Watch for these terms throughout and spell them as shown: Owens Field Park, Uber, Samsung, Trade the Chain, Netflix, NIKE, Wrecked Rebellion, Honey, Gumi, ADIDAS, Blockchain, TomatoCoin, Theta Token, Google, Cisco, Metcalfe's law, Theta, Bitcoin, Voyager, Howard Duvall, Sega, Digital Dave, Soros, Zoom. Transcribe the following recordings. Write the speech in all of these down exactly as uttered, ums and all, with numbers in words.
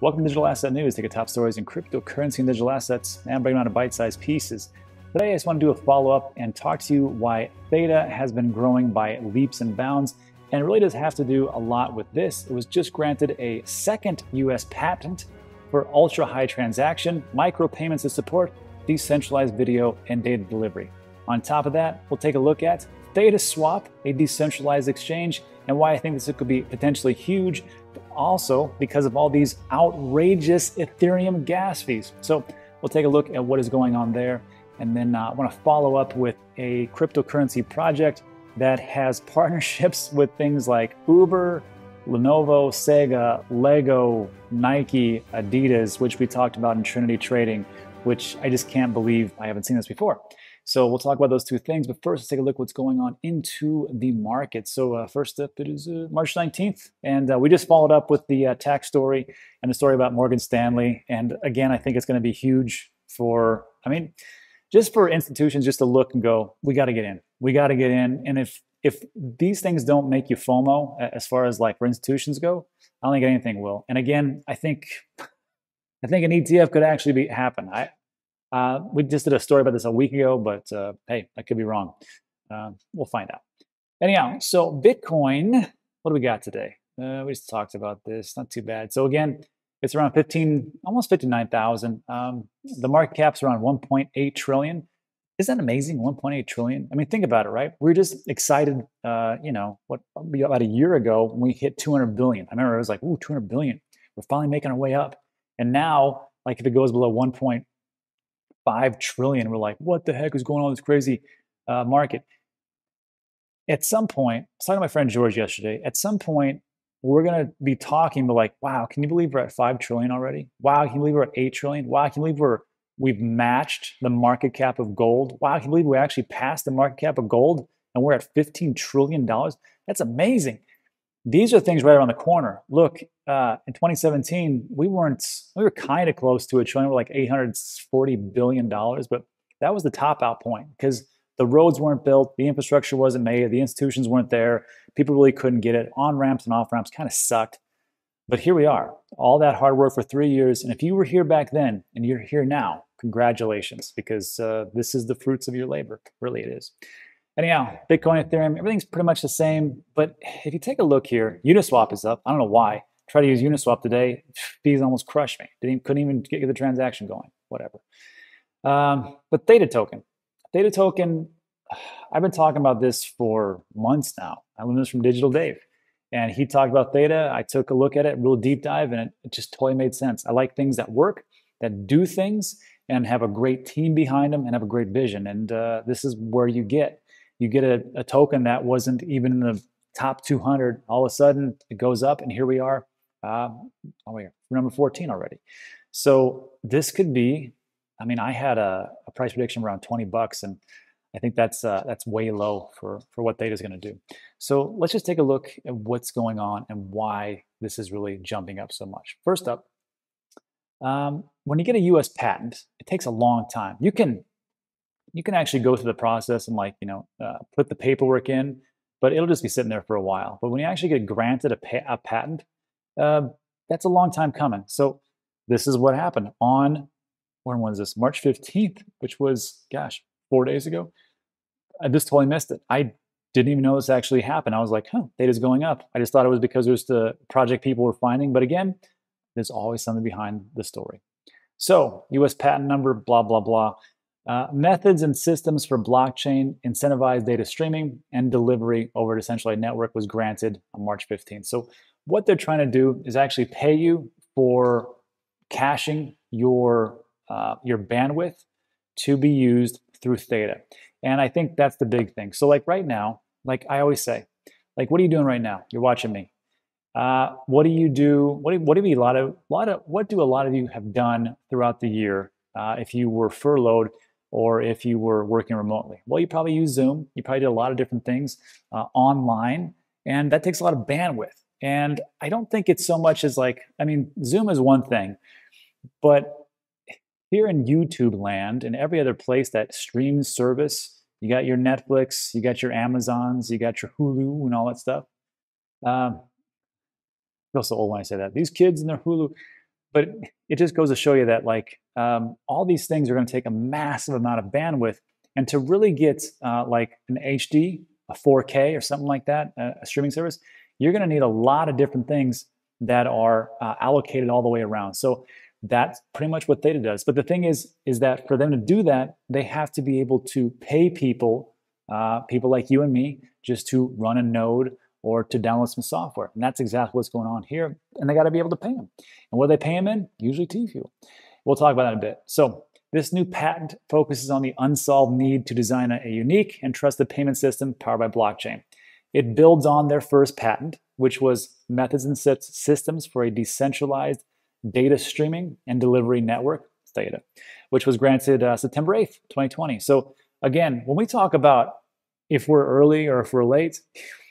Welcome to Digital Asset News. Take the top stories in cryptocurrency and digital assets and break them down to bite-sized pieces. Today I just want to do a follow-up and talk to you why Theta has been growing by leaps and bounds, and it really does have to do a lot with this. It was just granted a second U S patent for ultra-high transaction, micropayments to support decentralized video and data delivery. On top of that, we'll take a look at ThetaSwap, a decentralized exchange, and why I think this could be potentially huge, but also because of all these outrageous Ethereum gas fees. So we'll take a look at what is going on there. And then uh, I want to follow up with a cryptocurrency project that has partnerships with things like Uber, Lenovo, Sega, Lego, Nike, ADIDAS, which we talked about in Trinity Trading, which I just can't believe I haven't seen this before. So we'll talk about those two things, but first let's take a look at what's going on into the market. So uh, first up, it is uh, March nineteenth, and uh, we just followed up with the uh, tax story and the story about Morgan Stanley. And again, I think it's going to be huge for, I mean, just for institutions just to look and go, we got to get in, we got to get in. And if if these things don't make you FOMO, as far as like where institutions go, I don't think anything will. And again, I think I think an E T F could actually be happen. I. Uh, we just did a story about this a week ago, but uh, hey, I could be wrong. Uh, we'll find out. Anyhow, so Bitcoin, what do we got today? Uh, we just talked about this, not too bad. So again, it's around fifteen, almost fifty-nine thousand. Um, the market cap's around one point eight trillion. Isn't that amazing, one point eight trillion? I mean, think about it, right? We were just excited, uh, you know, what about a year ago when we hit two hundred billion. I remember it was like, ooh, two hundred billion. We're finally making our way up. And now, like if it goes below one point five trillion. We're like, what the heck is going on in this crazy uh, market? At some point, I was talking to my friend George yesterday, at some point, we're going to be talking, but like, wow, can you believe we're at five trillion already? Wow, can you believe we're at eight trillion? Wow, can you believe we're, we've matched the market cap of gold? Wow, can you believe we actually passed the market cap of gold and we're at fifteen trillion dollars? That's amazing. These are things right around the corner. Look, uh, in twenty seventeen, we weren't, we were kind of close to a trillion, we're like eight hundred forty billion dollars, but that was the top out point because the roads weren't built, the infrastructure wasn't made, the institutions weren't there, people really couldn't get it. On-ramps and off-ramps kind of sucked, but here we are. All that hard work for three years, and if you were here back then and you're here now, congratulations, because uh, this is the fruits of your labor, really it is. Anyhow, Bitcoin, Ethereum, everything's pretty much the same. But if you take a look here, Uniswap is up. I don't know why. Try to use Uniswap today. Fees almost crushed me. Didn't, couldn't even get the transaction going. Whatever. Um, but Theta Token. Theta Token, I've been talking about this for months now. I learned this from Digital Dave. And he talked about Theta. I took a look at it, real deep dive, and it, it just totally made sense. I like things that work, that do things, and have a great team behind them, and have a great vision. And uh, this is where you get. You get a, a token that wasn't even in the top two hundred. All of a sudden, it goes up, and here we are. Uh, oh, we're number fourteen already. So this could be. I mean, I had a, a price prediction around twenty bucks, and I think that's uh, that's way low for for what Theta is going to do. So let's just take a look at what's going on and why this is really jumping up so much. First up, um, when you get a U S patent, it takes a long time. You can. You can actually go through the process and like, you know, uh, put the paperwork in, but it'll just be sitting there for a while. But when you actually get granted a, pa a patent, uh, that's a long time coming. So this is what happened on, when was this? March fifteenth, which was, gosh, four days ago. I just totally missed it. I didn't even know this actually happened. I was like, huh, Theta's going up. I just thought it was because there's the project people were finding. But again, there's always something behind the story. So U S patent number, blah, blah, blah. Uh, methods and systems for blockchain incentivized data streaming and delivery over a decentralized network was granted on March fifteenth. So what they're trying to do is actually pay you for caching your, uh, your bandwidth to be used through Theta. And I think that's the big thing. So like right now, like I always say, like, what are you doing right now? You're watching me. Uh, what do you do? What do, what do you, a lot of, lot of, what do a lot of you have done throughout the year? Uh, if you were furloughed, or if you were working remotely. Well, you probably use Zoom. You probably did a lot of different things uh, online, and that takes a lot of bandwidth. And I don't think it's so much as like, I mean, Zoom is one thing, but here in YouTube land and every other place that streams service, you got your Netflix, you got your Amazons, you got your Hulu and all that stuff. Um, I feel so old when I say that. These kids and their Hulu, But it, it just goes to show you that like um, all these things are going to take a massive amount of bandwidth. And to really get uh, like an H D, a four K or something like that, a, a streaming service, you're going to need a lot of different things that are uh, allocated all the way around. So that's pretty much what Theta does. But the thing is, is that for them to do that, they have to be able to pay people, uh, people like you and me, just to run a node or to download some software. And that's exactly what's going on here. And they got to be able to pay them. And what do they pay them in? Usually Tfuel. We'll talk about that in a bit. So this new patent focuses on the unsolved need to design a unique and trusted payment system powered by blockchain. It builds on their first patent, which was methods and systems for a decentralized data streaming and delivery network, Theta, which was granted uh, September eighth, twenty twenty. So again, when we talk about if we're early or if we're late,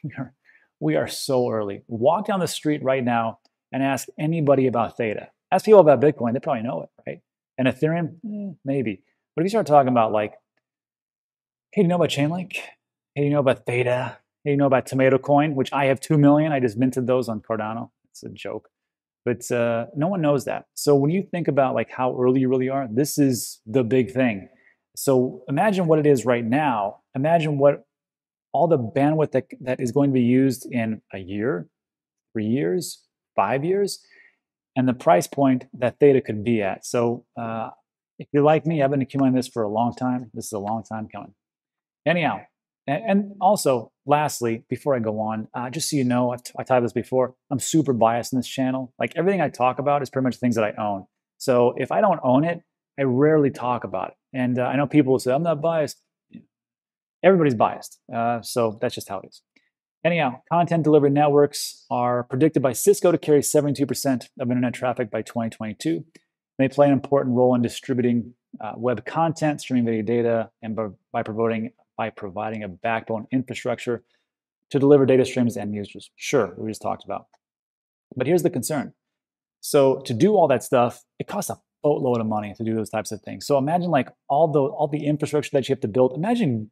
we are, we are so early. Walk down the street right now and ask anybody about Theta. Ask people about Bitcoin, they probably know it, right? And Ethereum, maybe. But if you start talking about like, hey, do you know about Chainlink? Hey, do you know about Theta? Hey, do you know about TomatoCoin, which I have two million. I just minted those on Cardano. It's a joke. But uh, no one knows that. So when you think about like how early you really are, this is the big thing. So imagine what it is right now. Imagine what all the bandwidth that, that is going to be used in a year, three years, five years, and the price point that Theta could be at. So uh, if you're like me, I've been accumulating this for a long time. This is a long time coming. Anyhow, and, and also, lastly, before I go on, uh, just so you know, I've, I've talked about this before, I'm super biased in this channel. Like everything I talk about is pretty much things that I own. So if I don't own it, I rarely talk about it. And uh, I know people will say, I'm not biased. Everybody's biased. Uh, so that's just how it is. Anyhow, content delivery networks are predicted by Cisco to carry seventy-two percent of internet traffic by twenty twenty-two. They play an important role in distributing uh, web content, streaming video data, and by, by providing by providing a backbone infrastructure to deliver data streams to end users. Sure, we just talked about. But here's the concern. So to do all that stuff, it costs a boatload of money to do those types of things. So imagine like all the, all the infrastructure that you have to build. Imagine,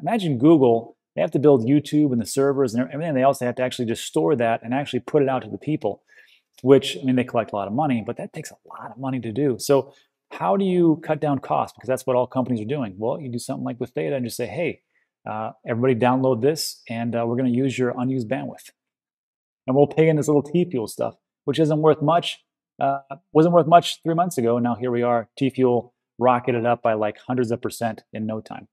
imagine Google, they have to build YouTube and the servers and everything. They also have to actually just store that and actually put it out to the people, which, I mean, they collect a lot of money, but that takes a lot of money to do. So how do you cut down costs? Because that's what all companies are doing. Well, you do something like with Theta and just say, hey, uh, everybody download this, and uh, we're going to use your unused bandwidth. And we'll pay in this little Tfuel stuff, which isn't worth much, uh, wasn't worth much three months ago. And now here we are, Tfuel rocketed up by like hundreds of percent in no time.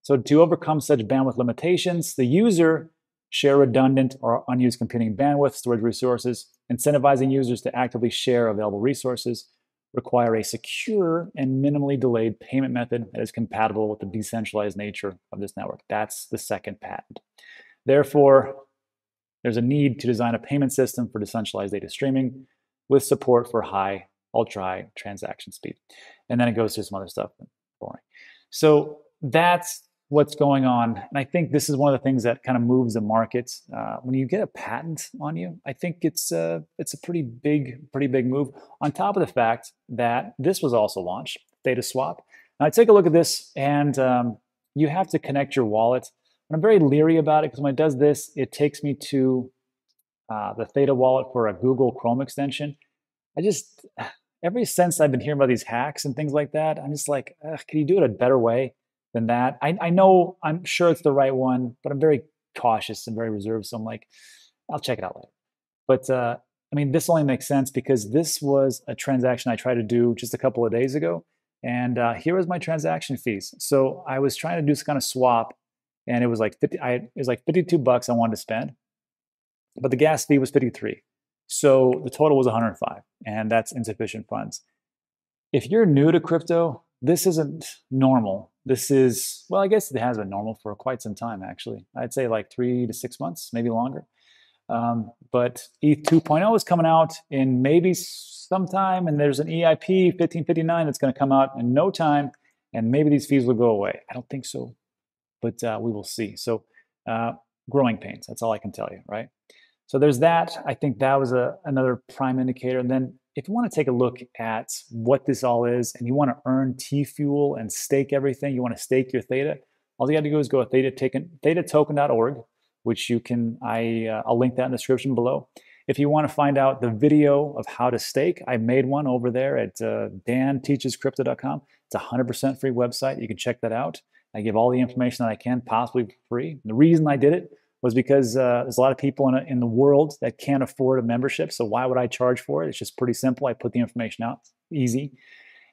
So to overcome such bandwidth limitations, the user share redundant or unused computing bandwidth, storage resources, incentivizing users to actively share available resources, require a secure and minimally delayed payment method that is compatible with the decentralized nature of this network. That's the second patent. Therefore, there's a need to design a payment system for decentralized data streaming with support for high, ultra-high transaction speed. And then it goes through some other stuff. Boring. So that's what's going on. And I think this is one of the things that kind of moves the markets. Uh, when you get a patent on you, I think it's a, it's a pretty big, pretty big move. On top of the fact that this was also launched, ThetaSwap. Now I take a look at this and um, you have to connect your wallet. And I'm very leery about it because when it does this, it takes me to uh, the Theta wallet for a Google Chrome extension. I just, ever since I've been hearing about these hacks and things like that, I'm just like, can you do it a better way than that? I, I know, I'm sure it's the right one, but I'm very cautious and very reserved. So I'm like, I'll check it out later. But uh, I mean, this only makes sense because this was a transaction I tried to do just a couple of days ago. And uh, here was my transaction fees. So I was trying to do this kind of swap and it was like, fifty, I, it was like fifty-two bucks I wanted to spend, but the gas fee was fifty-three. So the total was one hundred five and that's insufficient funds. If you're new to crypto, this isn't normal. This is, well, I guess it has been normal for quite some time, actually. I'd say like three to six months, maybe longer. Um, but E T H two point oh is coming out in maybe sometime, and there's an E I P fifteen fifty-nine that's going to come out in no time, and maybe these fees will go away. I don't think so, but uh, we will see. So uh, growing pains, that's all I can tell you, right? So there's that. I think that was a, another prime indicator. And then if you want to take a look at what this all is and you want to earn Tfuel and stake everything, you want to stake your Theta, all you got to do is go to theta token dot org, which you can, I, uh, I'll link that in the description below. If you want to find out the video of how to stake, I made one over there at uh, dan teaches crypto dot com. It's a one hundred percent free website. You can check that out. I give all the information that I can possibly for free. And the reason I did it was because uh, there's a lot of people in, a, in the world that can't afford a membership. So why would I charge for it? It's just pretty simple. I put the information out, easy.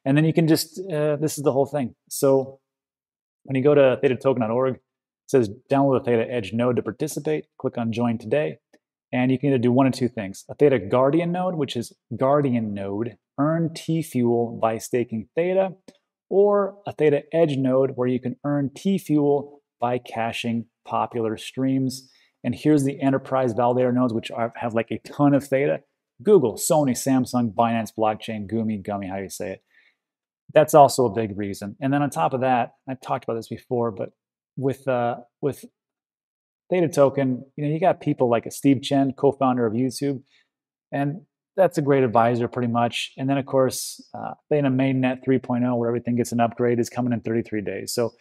And then you can just, uh, this is the whole thing. So when you go to theta token dot org, it says download a Theta Edge node to participate. Click on join today. And you can either do one of two things. A Theta Guardian node, which is Guardian node, earn Tfuel by staking Theta, or a Theta Edge node where you can earn Tfuel by caching popular streams. And here's the enterprise validator nodes, which are, have like a ton of Theta. Google, Sony, Samsung, Binance, Blockchain, Gumi, Gummy, how you say it. That's also a big reason. And then on top of that, I've talked about this before, but with uh, with Theta Token, you know, you got people like a Steve Chen, co-founder of YouTube, and that's a great advisor pretty much. And then of course, uh, Theta mainnet three point oh, where everything gets an upgrade, is coming in thirty-three days. So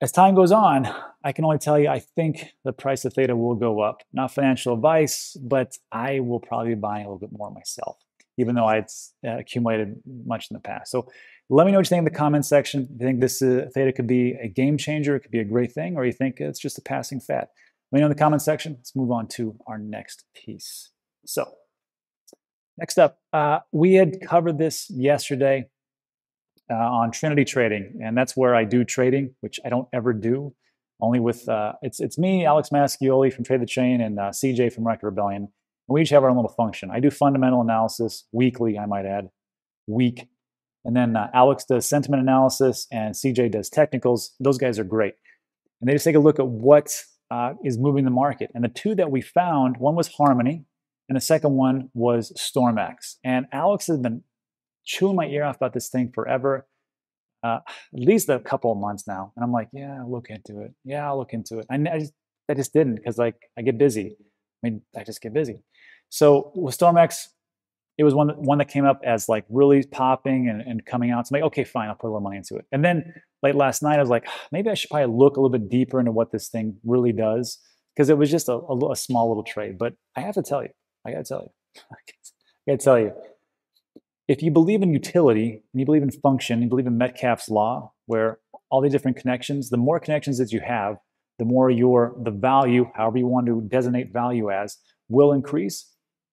as time goes on, I can only tell you, I think the price of Theta will go up. Not financial advice, but I will probably be buying a little bit more myself, even though I've accumulated much in the past. So let me know what you think in the comment section. If you think this uh, Theta could be a game changer, it could be a great thing, or you think it's just a passing fad. Let me know in the comment section. Let's move on to our next piece. So next up, uh, we had covered this yesterday uh, on Trinity Trading, and that's where I do trading, which I don't ever do, only with, uh, it's, it's me, Alex Mascioli from Trade the Chain, and uh, C J from Wrecked Rebellion. We each have our own little function. I do fundamental analysis weekly, I might add, week. And then uh, Alex does sentiment analysis and C J does technicals. Those guys are great. And they just take a look at what uh, is moving the market. And the two that we found, one was Harmony and the second one was StormX. And Alex has been chewing my ear off about this thing forever, uh, at least a couple of months now. And I'm like, yeah, I'll look into it. Yeah, I'll look into it. I, I, just, I just didn't because like I get busy. I mean, I just get busy. So with StormX, it was one that, one that came up as like really popping and, and coming out. So I'm like, okay, fine, I'll put a little money into it. And then late last night, I was like, maybe I should probably look a little bit deeper into what this thing really does, because it was just a, a, a small little trade. But I have to tell you, I gotta tell you, I gotta tell you, if you believe in utility and you believe in function, you believe in Metcalfe's law, where all the different connections, the more connections that you have, the more your, the value, however you want to designate value as, will increase.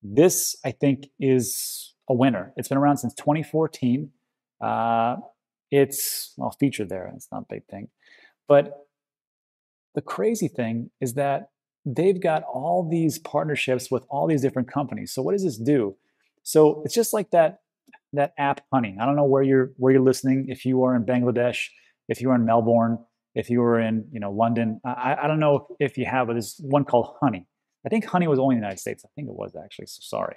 This, I think, is a winner. It's been around since twenty fourteen. Uh, it's, well, featured there. It's not a big thing. But the crazy thing is that they've got all these partnerships with all these different companies. So what does this do? So it's just like that, that app, Honey. I don't know where you're, where you're listening. If you are in Bangladesh, if you are in Melbourne, if you were in, you know, London, I, I don't know if you have, but there's one called Honey. I think Honey was only in the United States. I think it was actually, so sorry.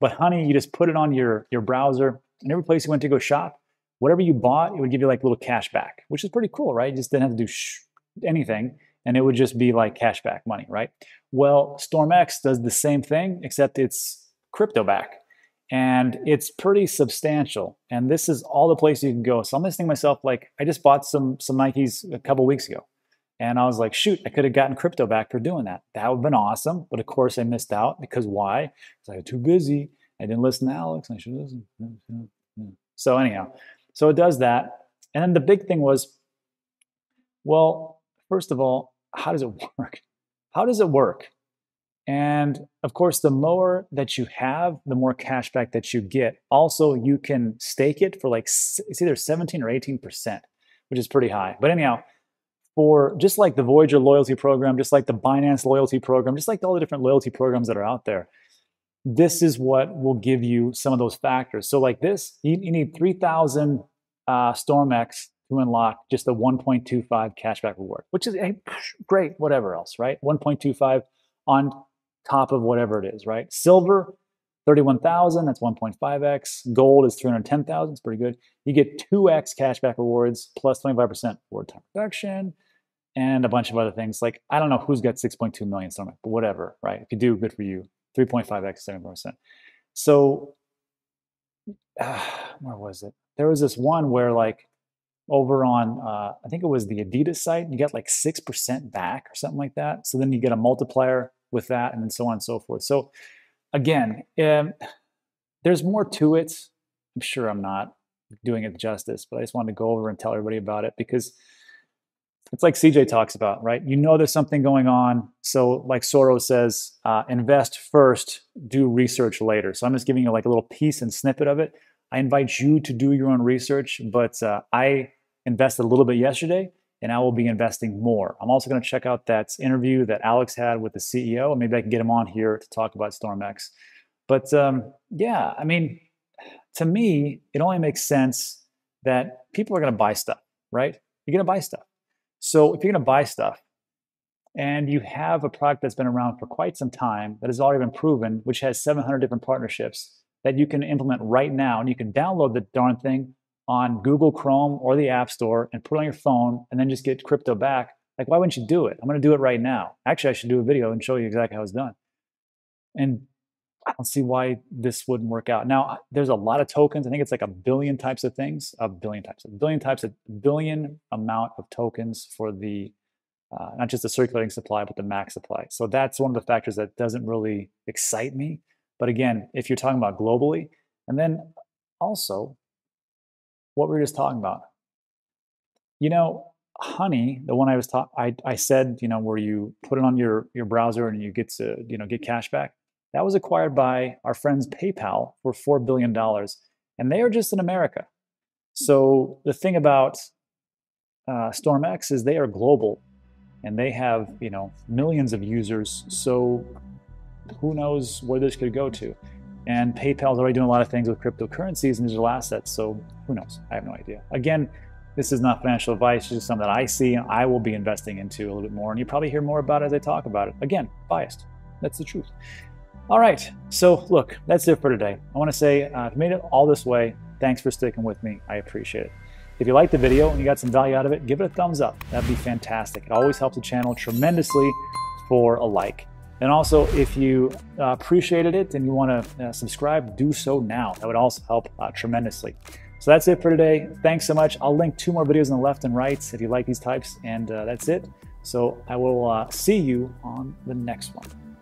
But Honey, you just put it on your, your browser, and every place you went to go shop, whatever you bought, it would give you like little cash back, which is pretty cool, right? You just didn't have to do sh anything, and it would just be like cash back money, right? Well, StormX does the same thing, except it's crypto back, and it's pretty substantial. And this is all the places you can go. So I'm listening to myself, like, I just bought some some Nikes a couple weeks ago, and I was like, shoot, I could have gotten crypto back for doing that. That would have been awesome. But of course, I missed out because why? Because I was too busy. I didn't listen to Alex. I should listen. So anyhow, so it does that. And then the big thing was, well, first of all, how does it work? How does it work? And of course, the more that you have, the more cashback that you get. Also, you can stake it for like, it's either seventeen or eighteen percent, which is pretty high. But anyhow, for just like the Voyager loyalty program, just like the Binance loyalty program, just like all the different loyalty programs that are out there, this is what will give you some of those factors. So like this, you, you need three thousand uh, StormX to unlock just the one point two five cashback reward, which is hey, great, whatever else, right? one point two five on top of whatever it is, right? Silver, thirty-one thousand, that's one point five X. Gold is three hundred ten thousand, it's pretty good. You get two X cashback rewards plus twenty-five percent reward time reduction and a bunch of other things. Like, I don't know who's got six point two million stomach, but whatever, right? If you do, good for you. three point five X, seven percent. So, uh, where was it? There was this one where like over on, uh, I think it was the ADIDAS site, you got like six percent back or something like that. So then you get a multiplier with that, and so on and so forth. So again, um, there's more to it. I'm sure I'm not doing it justice, but I just wanted to go over and tell everybody about it, because it's like C J talks about, right? You know there's something going on. So like Soros says, uh, invest first, do research later. So I'm just giving you like a little piece and snippet of it. I invite you to do your own research, but uh, I invested a little bit yesterday, and I will be investing more. I'm also going to check out that interview that Alex had with the C E O, and maybe I can get him on here to talk about StormX. But um, yeah, I mean, to me, it only makes sense that people are going to buy stuff, right? You're going to buy stuff. So if you're going to buy stuff and you have a product that's been around for quite some time, that has already been proven, which has seven hundred different partnerships that you can implement right now, and you can download the darn thing on Google Chrome or the App Store and put it on your phone and then just get crypto back, like, why wouldn't you do it? I'm going to do it right now. Actually, I should do a video and show you exactly how it's done. And I don't see why this wouldn't work out. Now, there's a lot of tokens. I think it's like a billion types of things, a billion types, a billion types, a billion amount of tokens for the, uh, not just the circulating supply, but the max supply. So that's one of the factors that doesn't really excite me. But again, if you're talking about globally, and then also what we were just talking about, you know, Honey, the one I was talking, I, I said, you know, where you put it on your, your browser and you get to, you know, get cash back. That was acquired by our friends PayPal for four billion dollars, and they are just in America. So the thing about uh, StormX is they are global, and they have, you know, millions of users. So who knows where this could go to? And PayPal is already doing a lot of things with cryptocurrencies and digital assets. So who knows? I have no idea. Again, this is not financial advice. It's just something that I see and I will be investing into a little bit more. And you probably hear more about it as I talk about it. Again, biased. That's the truth. All right, so look, that's it for today. I want to say, uh, if you made it all this way, thanks for sticking with me. I appreciate it. If you liked the video and you got some value out of it, give it a thumbs up. That'd be fantastic. It always helps the channel tremendously for a like. And also, if you uh, appreciated it and you want to uh, subscribe, do so now. That would also help uh, tremendously. So that's it for today. Thanks so much. I'll link two more videos on the left and right if you like these types, and uh, that's it. So I will uh, see you on the next one.